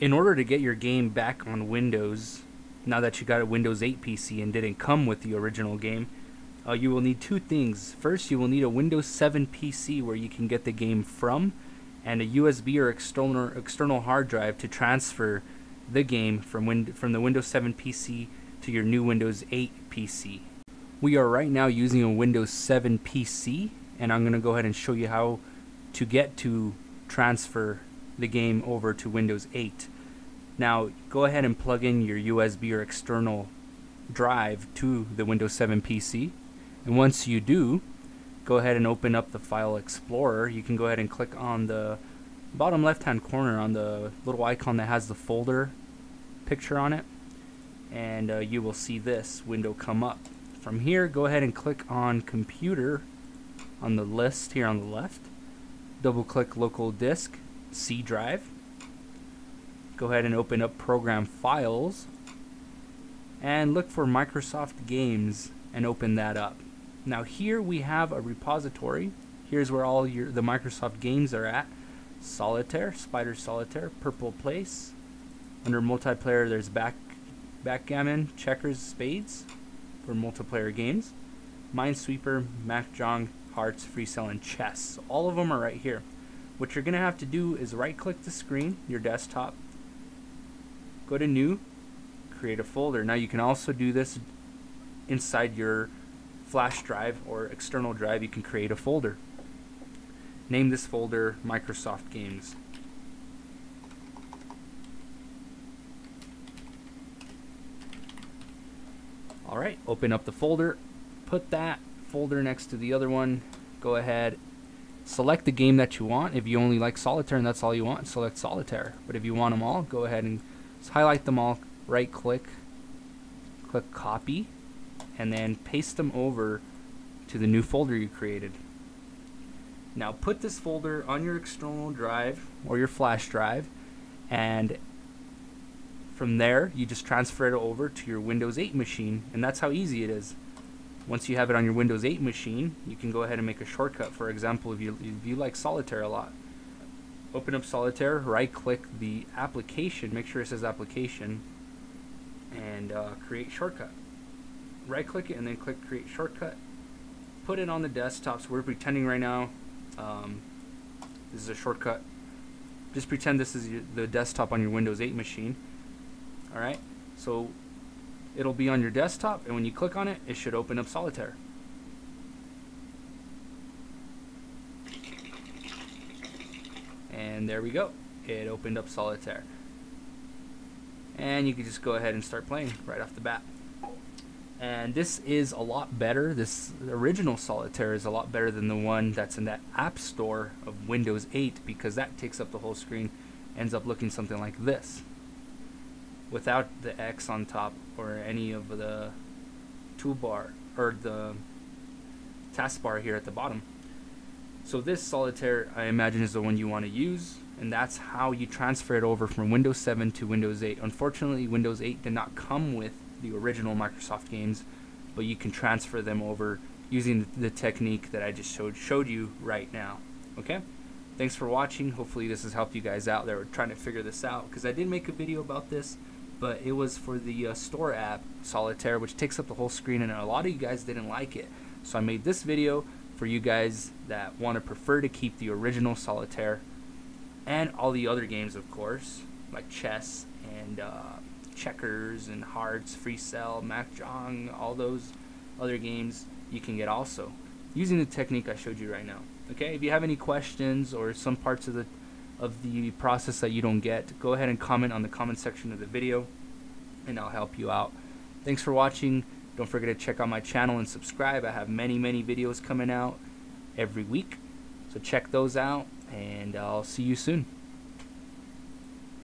in order to get your game back on Windows, now that you got a Windows 8 PC and didn't come with the original game, you will need two things. First, you will need a Windows 7 PC where you can get the game from, and a USB or external hard drive to transfer the game from the Windows 7 PC to your new Windows 8 PC. We are right now using a Windows 7 PC, and I'm going to go ahead and show you how to get to transfer the game over to Windows 8. Now go ahead and plug in your USB or external drive to the Windows 7 PC, and once you do, go ahead and open up the File Explorer. You can go ahead and click on the bottom left hand corner on the little icon that has the folder picture on it, and you will see this window come up. From here, go ahead and click on Computer on the list here on the left, double click Local Disk, C drive, go ahead and open up Program Files and look for Microsoft Games and open that up. Now here we have a repository. Here's where all the Microsoft games are at. Solitaire, Spider Solitaire, Purple Place. Under multiplayer there's Backgammon, Checkers, Spades for multiplayer games. Minesweeper, Mahjong, Hearts, Freecell, and Chess. All of them are right here. What you're gonna have to do is right click the screen, your desktop, go to New, create a folder. Now you can also do this inside your flash drive or external drive. You can create a folder. Name this folder Microsoft Games. Alright, open up the folder, put that folder next to the other one, go ahead, select the game that you want. If you only like Solitaire and that's all you want, select Solitaire. But if you want them all, go ahead and highlight them all, right click, click copy, and then paste them over to the new folder you created. Now put this folder on your external drive or your flash drive, and from there you just transfer it over to your Windows 8 machine, and that's how easy it is. Once you have it on your Windows 8 machine, you can go ahead and make a shortcut. For example, if you like Solitaire a lot, open up Solitaire, right click the application, make sure it says application, and create shortcut. Right click it and then click create shortcut. Put it on the desktop. So we're pretending right now this is a shortcut. Just pretend this is the desktop on your Windows 8 machine. Alright, so it'll be on your desktop, and when you click on it, it should open up Solitaire. And there we go, it opened up Solitaire, and you can just go ahead and start playing right off the bat. And this is a lot better. This original Solitaire is a lot better than the one that's in that app store of Windows 8, because that takes up the whole screen, ends up looking something like this without the X on top or any of the toolbar or the taskbar here at the bottom. So this Solitaire, I imagine, is the one you want to use, and that's how you transfer it over from Windows 7 to Windows 8. Unfortunately, Windows 8 did not come with the original Microsoft games, but you can transfer them over using the technique that I just showed you right now. Okay? Thanks for watching. Hopefully this has helped you guys out there trying to figure this out, because I did make a video about this, but it was for the store app Solitaire, which takes up the whole screen, and a lot of you guys didn't like it. So I made this video for you guys that prefer to keep the original Solitaire and all the other games, of course, like chess and checkers and hearts, Freecell, Mahjong, all those other games you can get also using the technique I showed you right now. Okay, if you have any questions or some parts of the process that you don't get, go ahead and comment on the comment section of the video and I'll help you out. Thanks for watching. Don't forget to check out my channel and subscribe. I have many videos coming out every week, so check those out, and I'll see you soon.